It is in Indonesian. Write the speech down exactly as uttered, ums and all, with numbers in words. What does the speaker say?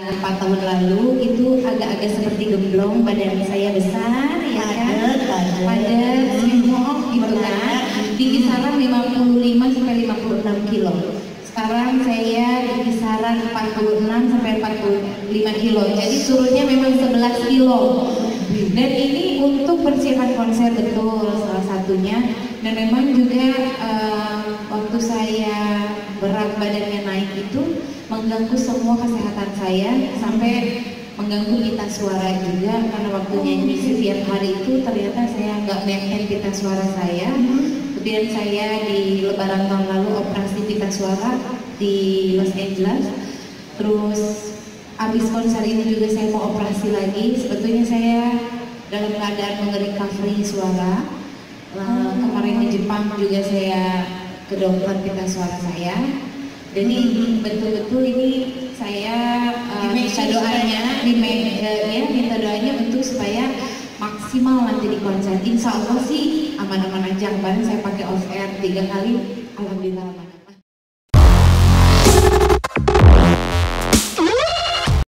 Empat tahun lalu itu agak-agak seperti gemblong, badan saya besar, ya kan? Pada semok gitu kan, di kisaran lima puluh lima sampai lima puluh enam kilo. Sekarang saya di kisaran empat puluh enam sampai empat puluh lima kilo. Jadi turunnya memang sebelas kilo. Dan ini untuk persiapan konser, betul salah satunya. Dan memang juga uh, waktu saya berat badannya naik itu mengganggu semua kesehatan saya, sampai mengganggu pita suara juga, karena waktu nyanyi setiap hari itu ternyata saya nggak maintain pita suara saya. Kemudian saya di lebaran tahun lalu operasi pita suara di Los Angeles. Terus habis konser ini juga saya mau operasi lagi. Sebetulnya saya dalam keadaan menge-recovery suara. Nah, kemarin di Jepang juga saya ke dokter pita suara saya. Jadi betul-betul ini saya uh, minta doanya, ya, minta doanya untuk supaya maksimal nanti di konser. Insya Allah sih aman-aman aja. Kemarin saya pakai off air tiga kali, alhamdulillah.